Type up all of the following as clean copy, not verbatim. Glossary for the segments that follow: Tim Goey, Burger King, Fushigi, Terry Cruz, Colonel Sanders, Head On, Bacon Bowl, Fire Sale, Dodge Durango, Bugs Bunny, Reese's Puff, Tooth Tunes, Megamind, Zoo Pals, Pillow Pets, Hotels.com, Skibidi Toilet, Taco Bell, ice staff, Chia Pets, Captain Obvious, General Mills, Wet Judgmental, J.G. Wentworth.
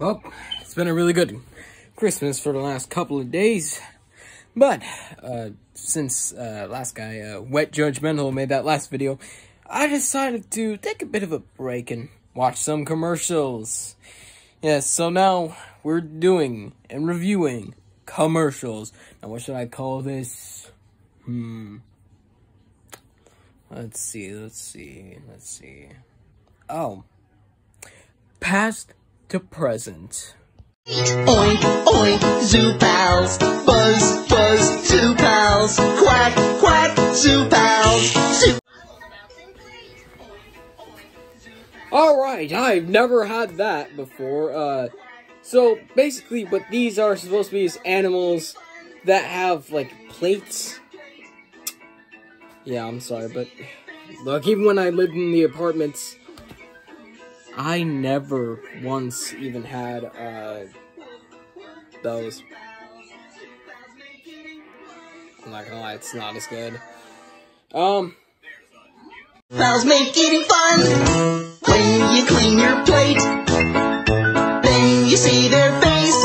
Well, it's been a really good Christmas for the last couple of days, but since last guy, Wet Judgmental, made that last video, I decided to take a bit of a break and watch some commercials. Yes, so now we're doing and reviewing commercials. Now, what should I call this? Let's see. Oh. Past to present. Oink, oink, Zoo Pals. Buzz, buzz, Zoo Pals. Quack, quack, Zoo Pals. Alright, I've never had that before. So basically what these are supposed to be is animals that have, like, plates. Yeah, I'm sorry, but look, even when I lived in the apartments, I never once even had, those. I'm not gonna lie, it's not as good. Pals make eating fun! When you clean your plate, then you see their face.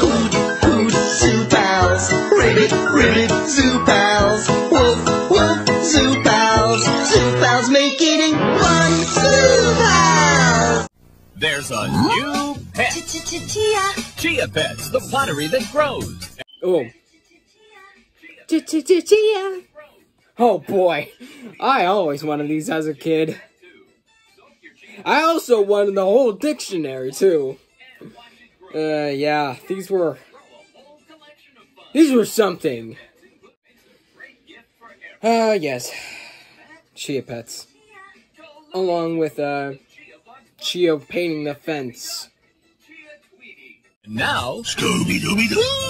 Hoot, hoot, Zoo Pals. Ribbit, ribbit, Zoo Pals. Woof, woof, Zoo Pals. Zoo Pals make eating fun. Zoo Pals! There's a new pet. Chia Pets, the pottery that grows. Oh. Chia. Oh boy, I always wanted these as a kid. I also wanted the whole dictionary too. Yeah, these were something. Yes, Chia Pets, along with Chia painting the fence. Now Scooby Doo,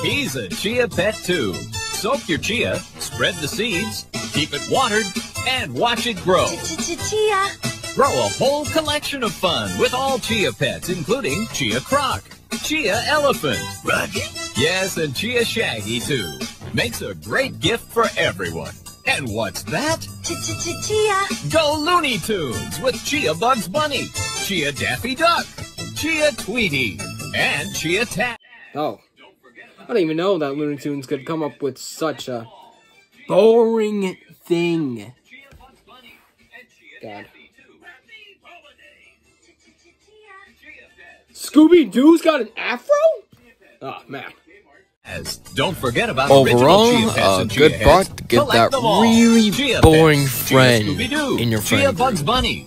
he's a Chia Pet too. Soak your chia, spread the seeds, keep it watered, and watch it grow. Chia. Grow a whole collection of fun with all Chia Pets, including Chia Croc, Chia Elephant, Rocket? Yes, and Chia Shaggy, too. Makes a great gift for everyone. And what's that? Chia. Go Looney Tunes with Chia Bugs Bunny, Chia Daffy Duck, Chia Tweety, and Chia Tat. Oh. I didn't even know that Looney Tunes could come up with such a boring thing. God. Scooby Doo's got an afro? Oh, man. Don't forget about overall, a good buck. Get that really boring friend in your friend group.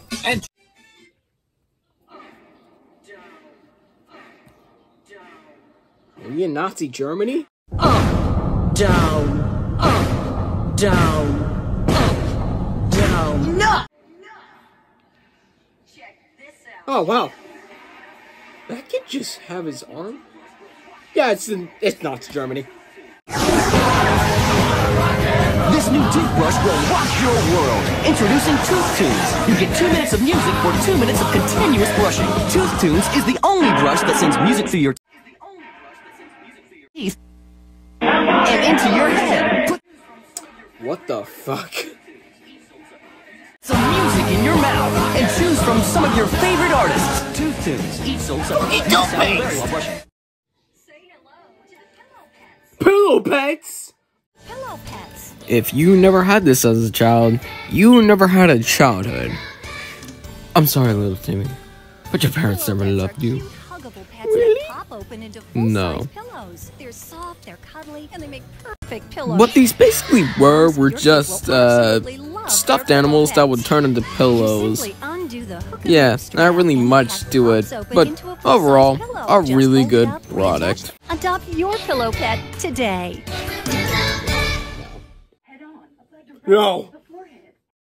Are we in Nazi Germany? Up, down, up, down. No! Check this out. Oh wow! That kid just have his arm? Yeah, it's Nazi Germany. This new toothbrush will rock your world. Introducing Tooth Tunes. You get 2 minutes of music for 2 minutes of continuous brushing. Tooth Tunes is the only brush that sends music through your teeth and into your head. What the fuck? Some music in your mouth and choose from some of your favorite artists. Tooth Tunes. Eat so eat your face. Say hello to the Pillow Pets. Pillow Pets. If you never had this as a child, you never had a childhood. I'm sorry, little Timmy, but your parents never loved you. Really? Open into full-size pillows. They're soft, they're cuddly, and they make perfect pillows. What these basically were just stuffed animals that would turn into pillows. Yeah, not really much to it, but overall, a really good product. Adopt your Pillow Pet today. No.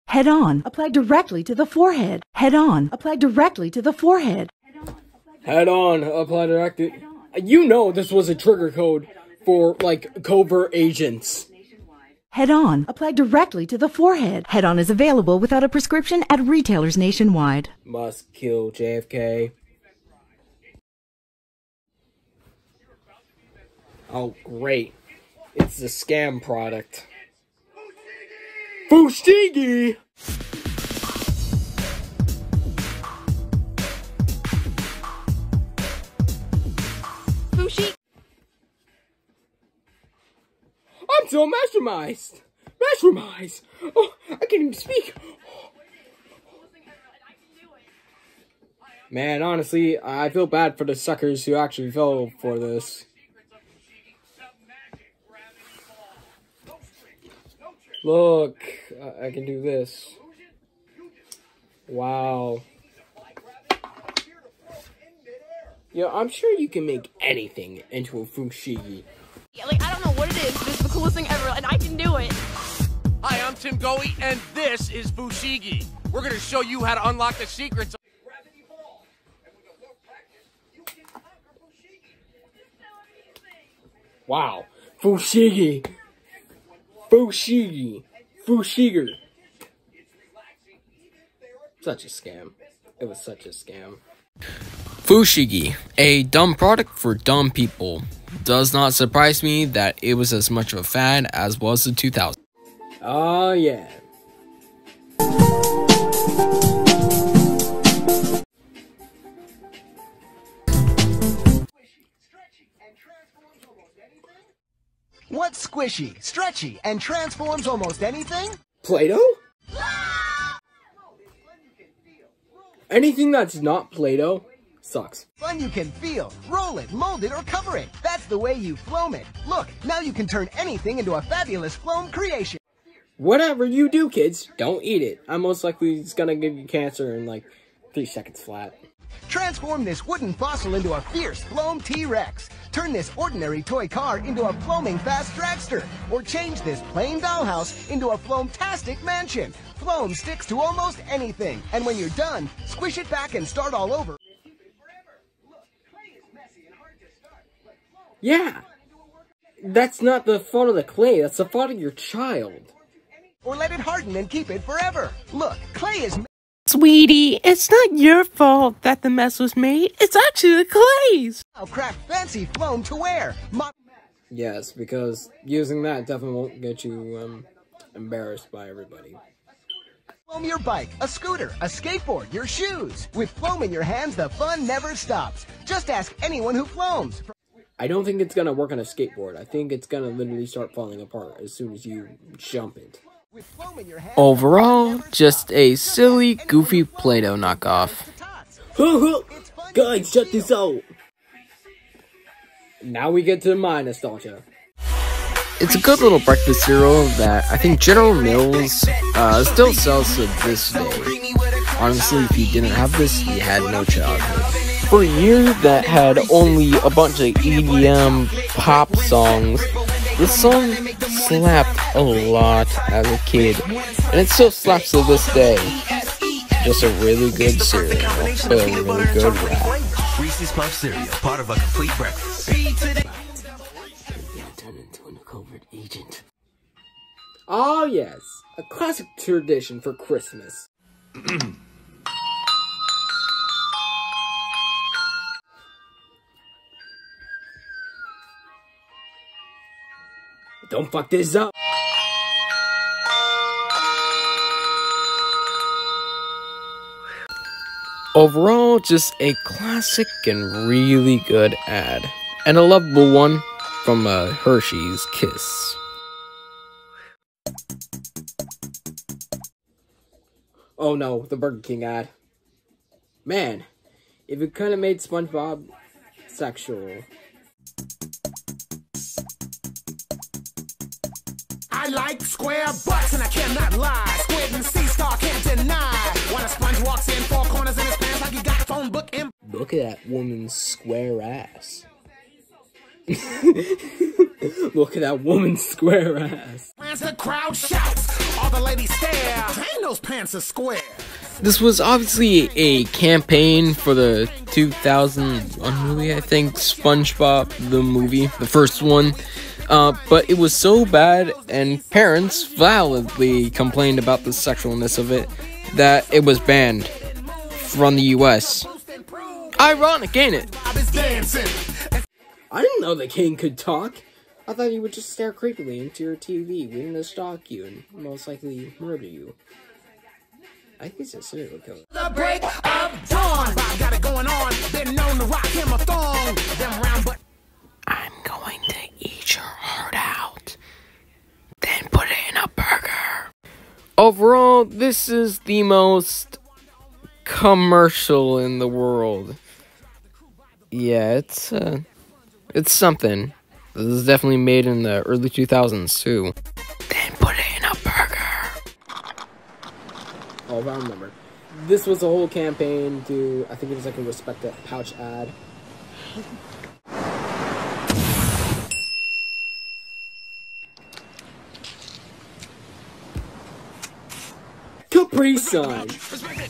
Head on. Apply directly to the forehead. Head on. Apply directly to the forehead. Head on, apply directly. You know this was a trigger code for, like, covert agents. Head on, apply directly to the forehead. Head on is available without a prescription at retailers nationwide. Must kill JFK. Oh, great. It's the scam product. Fushigi! so mesmerized. Mesmerized. Oh, I can't even speak. Man, honestly, I feel bad for the suckers who actually fell for this. Look, I can do this. Wow. Yeah, I'm sure you can make anything into a Fushigi. Yeah, like, I don't know what it is, but it's the coolest thing ever, and I can do it. Hi, I'm Tim Goey, and this is Fushigi. We're gonna show you how to unlock the secrets of wow, Fushigi, Fushigi, Fushiger. Such a scam. It was such a scam. Fushigi, a dumb product for dumb people. Does not surprise me that it was as much of a fad as was the 2000s. Oh yeah. What's squishy, stretchy, and transforms almost anything? Play-Doh? Ah! Anything that's not Play-Doh sucks. Fun you can feel, roll it, mold it, or cover it. That's the way you floam it. Look, now you can turn anything into a fabulous floam creation. Whatever you do, kids, don't eat it. I'm most likely it's gonna give you cancer in like 3 seconds flat. Transform this wooden fossil into a fierce floam T-Rex. Turn this ordinary toy car into a floaming fast dragster. Or change this plain dollhouse into a floam-tastic mansion. Floam sticks to almost anything. And when you're done, squish it back and start all over. Yeah, that's not the fault of the clay, that's the fault of your child. Or let it harden and keep it forever. Look, clay is... Sweetie, it's not your fault that the mess was made. It's actually the clays. I'll craft fancy floam to wear. Yes, because using that definitely won't get you embarrassed by everybody. Floam your bike, a scooter, a skateboard, your shoes. With floam in your hands, the fun never stops. Just ask anyone who floams. I don't think it's gonna work on a skateboard. I think it's gonna literally start falling apart as soon as you jump it. Overall, just a silly, goofy Play-Doh knockoff. Guys, check this out! Now we get to my nostalgia. It's a good little breakfast cereal that I think General Mills still sells to this day. Honestly, if you didn't have this, you had no childhood. For a year that had only a bunch of EDM pop songs, this song slapped a lot as a kid, and it still slaps to this day. Just a really good cereal, a really good rap. Reese's Puff cereal, part of a complete breakfast. Turned into an covert agent. Oh yes, a classic tradition for Christmas. Don't fuck this up. Overall, just a classic and really good ad. And a lovable one from Hershey's Kiss. Oh no, the Burger King ad. Man, if it kind of made SpongeBob sexual. I like square butts and I cannot lie. Squid and sea star can't deny. When a sponge walks in, four corners in his pants like he got a phone book in. Look at that woman's square ass. Look at that woman's square ass. As the crowd shouts, all the ladies stare. Dang, those pants are square. This was obviously a campaign for the 2001 movie, I think, SpongeBob the movie, the first one. But it was so bad, and parents validly complained about the sexualness of it, that it was banned from the U.S. Ironic, ain't it? I didn't know the king could talk. I thought he would just stare creepily into your TV, waiting to stalk you, and most likely murder you. I think he's a serial killer. The break of dawn! I got it going on, been known to rock him a thong. Them round butt. I'm going to eat your heart out. This is the most commercial in the world. Yeah, it's something. This is definitely made in the early 2000s too. Then put it in a burger. Oh, round number. This was a whole campaign to, I think it was like a Respect That Pouch ad. Capri Sun,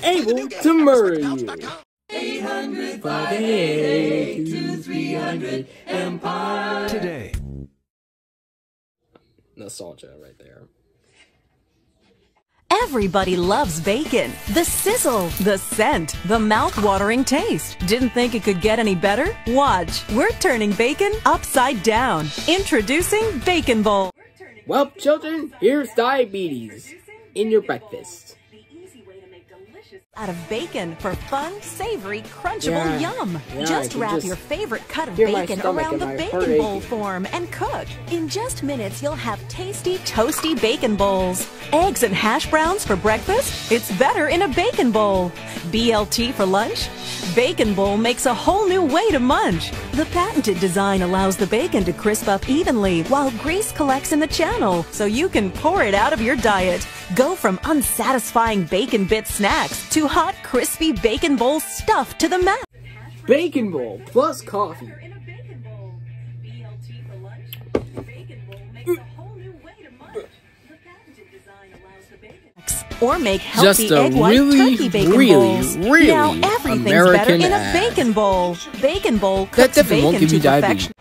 able to murder you. 800-588-2300 Empire. Today. Nostalgia right there. Everybody loves bacon. The sizzle, the scent, the mouth-watering taste. Didn't think it could get any better? Watch, we're turning bacon upside down. Introducing Bacon Bowl. Well, children, here's diabetes in your breakfast. Out of bacon for fun, savory, crunchable yum. Just wrap your favorite cut of bacon around the Bacon Bowl form and cook. In just minutes, you'll have tasty, toasty Bacon Bowls. Eggs and hash browns for breakfast? It's better in a Bacon Bowl. BLT for lunch? Bacon Bowl makes a whole new way to munch. The patented design allows the bacon to crisp up evenly while grease collects in the channel, so you can pour it out of your diet. Go from unsatisfying bacon bit snacks to hot, crispy Bacon Bowl stuff to the max. Bacon Bowl plus coffee. Or make healthy egg white turkey bacon bowls. Now everything's American better in a Bacon Bowl. Bacon Bowl cooks that bacon to perfection.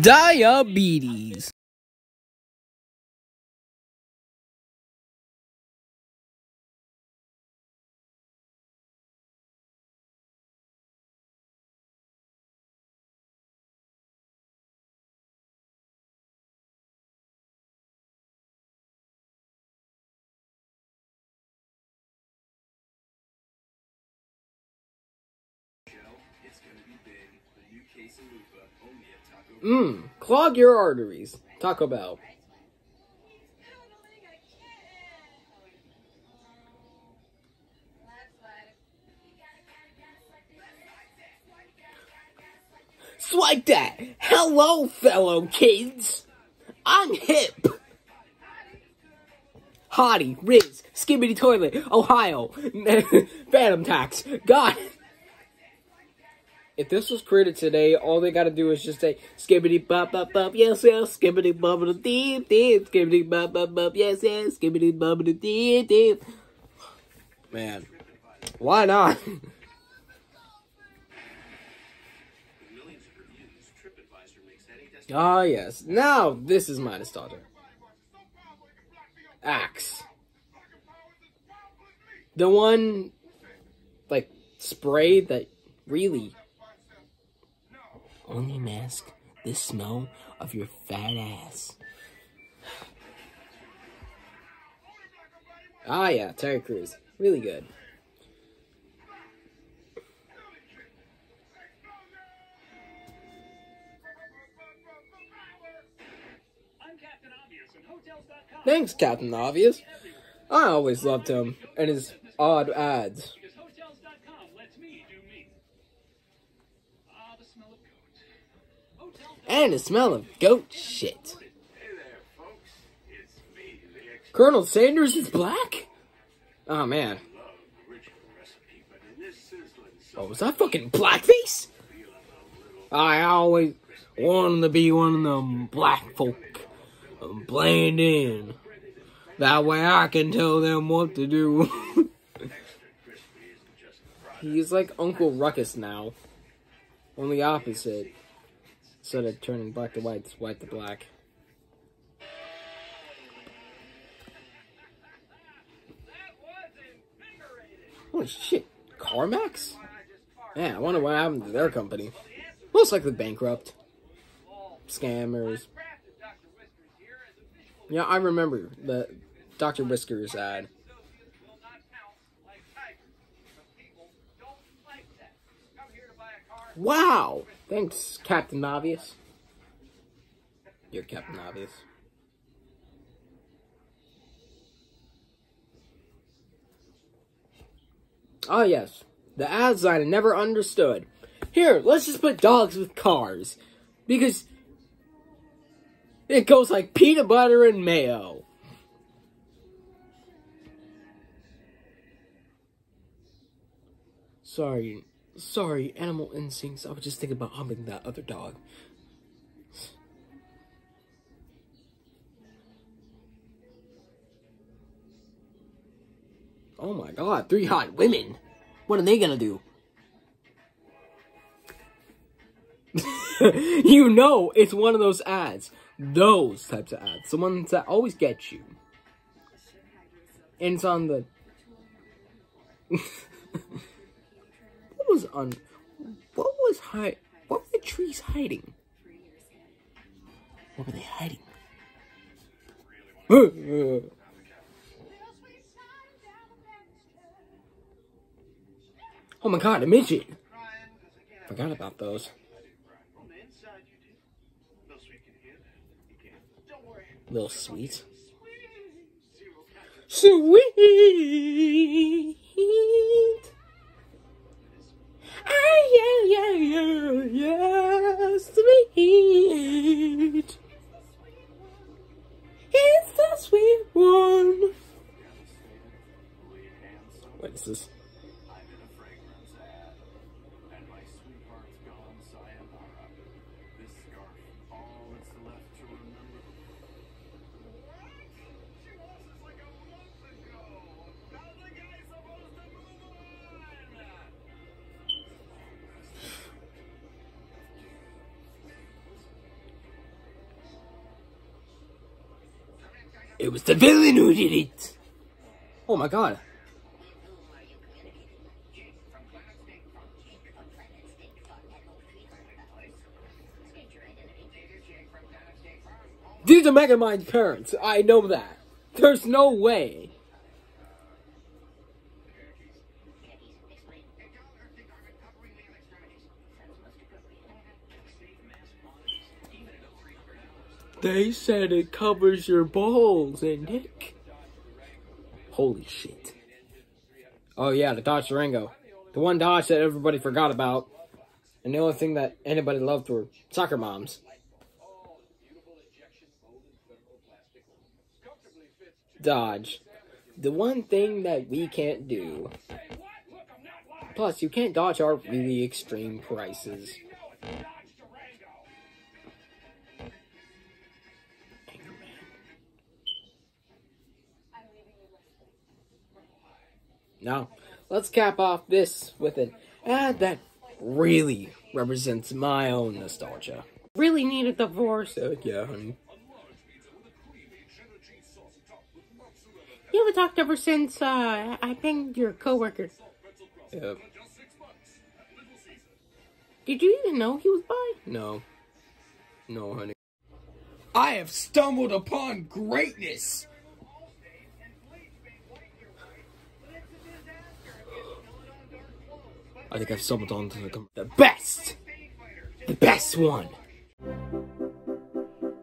Diabetes. Clog your arteries. Taco Bell. Swipe that! Hello, fellow kids! I'm hip! Hottie, Riz, Skibidi Toilet, Ohio, Phantom Tax, God. If this was created today, all they gotta do is just say skibbity bop bop bop yes skibbity bop bop deep deep skibbity bop bop bop yes skibbity bop bop deep deep. Man, why not? Ah, yes. Now this is my nostalgia. Axe, the one like spray that really. Only mask the smell of your fat ass. Ah, yeah, Terry Cruz. Really good. I'm Captain Obvious and Hotels.com. Thanks, Captain Obvious. I always loved him and his odd ads. And the smell of goat shit. Hey there, folks. It's me, the Colonel Sanders is black? Oh, man. Oh, was that fucking blackface? I always wanted to be one of them black folk. I'm blend in. That way I can tell them what to do. He's like Uncle Ruckus now. Only opposite. Instead of turning black to white, it's white to black. Holy shit, CarMax? Yeah, I wonder what happened to their company. Most likely bankrupt. Scammers. Yeah, I remember the Dr. Whiskers ad. Wow! Thanks, Captain Obvious. You're Captain Obvious. Oh, yes. The ads I never understood. Here, let's just put dogs with cars. Because it goes like peanut butter and mayo. Sorry, animal instincts. I was just thinking about humping that other dog. Oh my god, 3 hot women. What are they gonna do? You know it's one of those ads. Those types of ads. The ones that always get you. And it's on the... What were the trees hiding? What were they hiding? Oh my god, a midget! Forgot about those. Little sweet. Sweet! Yeah, sweet. It's the sweet one. What is this? I'm in a fragrance ad, and my sweetheart's gone, sayonara. This scarf, all that's left to remember. What? She lost us like a month ago. How's the guy supposed to move on? It was the villain who did it! Oh my god. These are Megamind parents. I know that. There's no way. They said it covers your balls and dick. Holy shit. Oh yeah, the Dodge Durango. The one Dodge that everybody forgot about. And the only thing that anybody loved were soccer moms. Dodge. The one thing that we can't do. Plus, you can't dodge our really extreme prices. Now, let's cap off this with an ad that really represents my own nostalgia. Really need a divorce? Yeah, honey. You haven't talked ever since, I think your co-worker. Yep. Did you even know he was bi? No. No, honey. I have stumbled upon greatness! I think I've stumbled onto the best! The best one!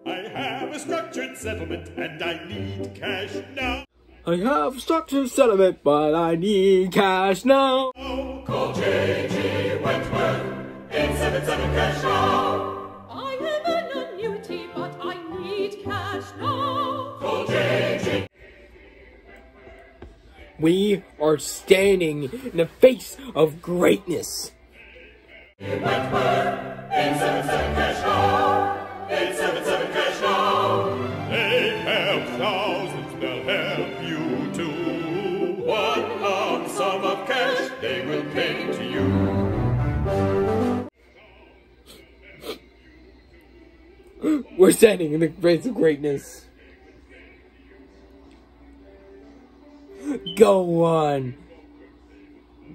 I have a structured settlement and I need cash now. I have structured settlement, but I need cash now. Call J.G. Wentworth, 877 cash now. I have an annuity, but I need cash now. Call J.G. We are standing in the face of greatness. Wentworth, 877 cash now. 877 cash now. They have thousands, they'll help you. One lump sum of cash they will pay to you. We're standing in the face of greatness. Go on.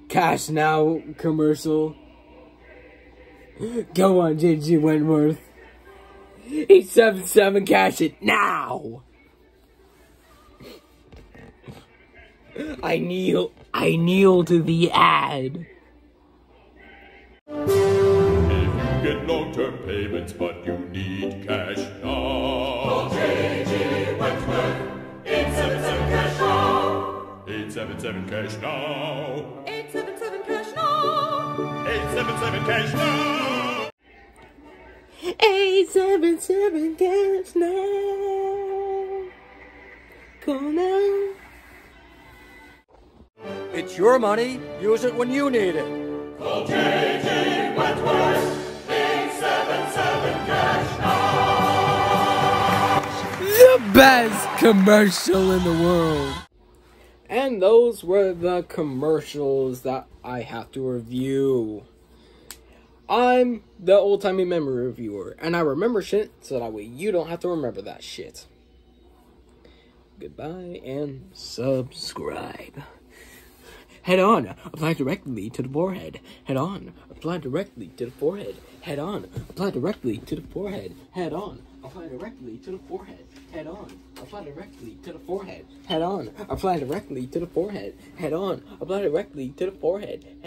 Cash Now commercial. Go on, J.G. Wentworth. 877 cash it now. I kneel to the ad. If you get long-term payments, but you need cash now. Call J.G. Wentworth, 877 cash now. 877 cash now. 877 777 cash now. 877 cash now. Call now. It's your money. Use it when you need it. Call J.G. Wentworth. 877 cash now. The best commercial in the world. And those were the commercials that I have to review. I'm the old-timey memory reviewer, and I remember shit so that way you don't have to remember that shit. Goodbye and subscribe. Head on, apply directly to the forehead. Head on, apply directly to the forehead. Head on, apply directly to the forehead. Head on. Apply directly to the forehead. Head on. Apply directly to the forehead. Head on. Apply directly to the forehead. Head on. Apply directly to the forehead. Head